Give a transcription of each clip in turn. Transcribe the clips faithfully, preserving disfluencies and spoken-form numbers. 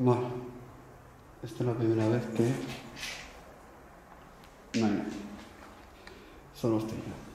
Bueno, esta es la primera vez que... No, no. Solo estoy yo.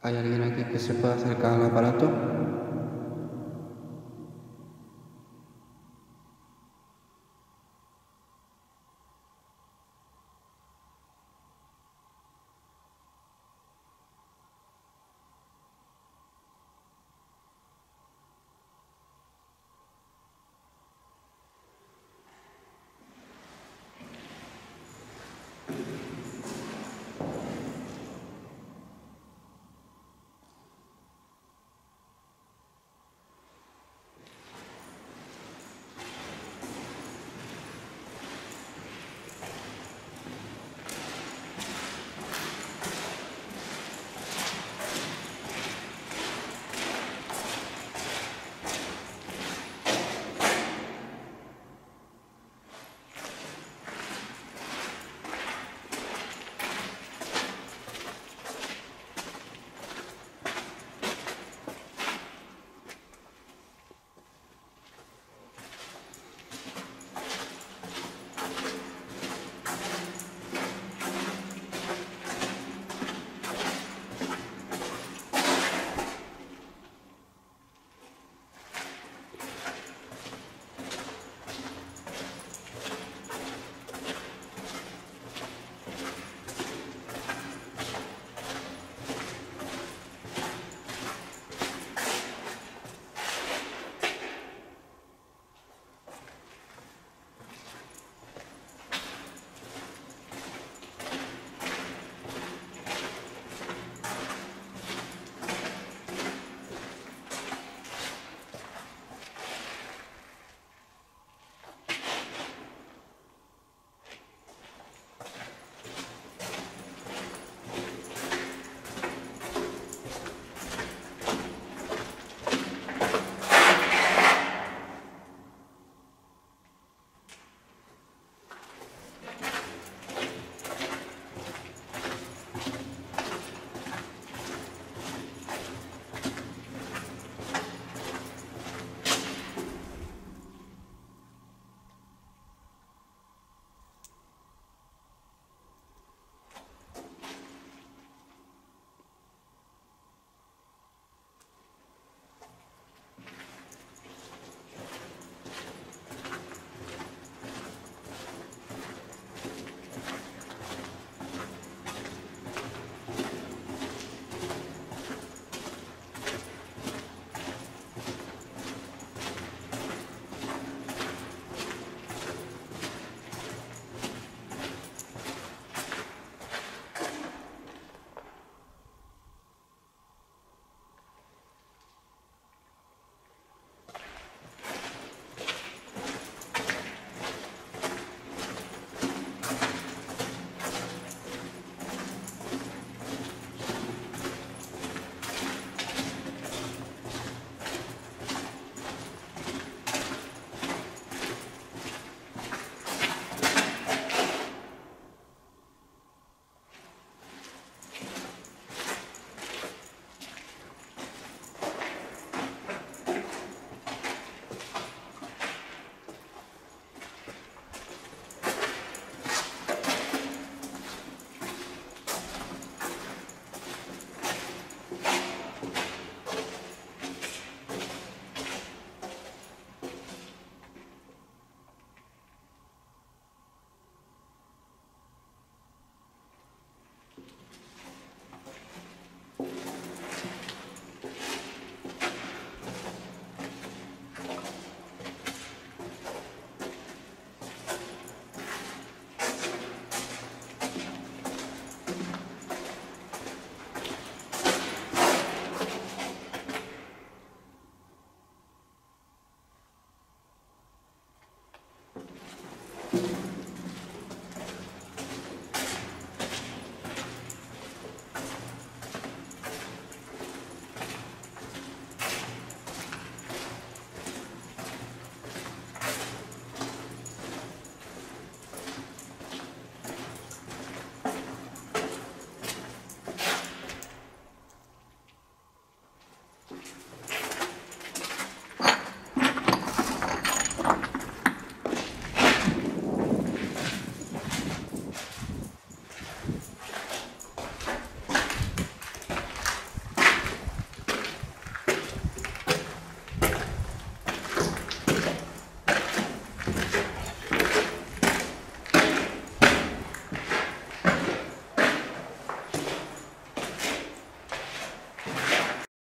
¿Hay alguien aquí que se pueda acercar al aparato?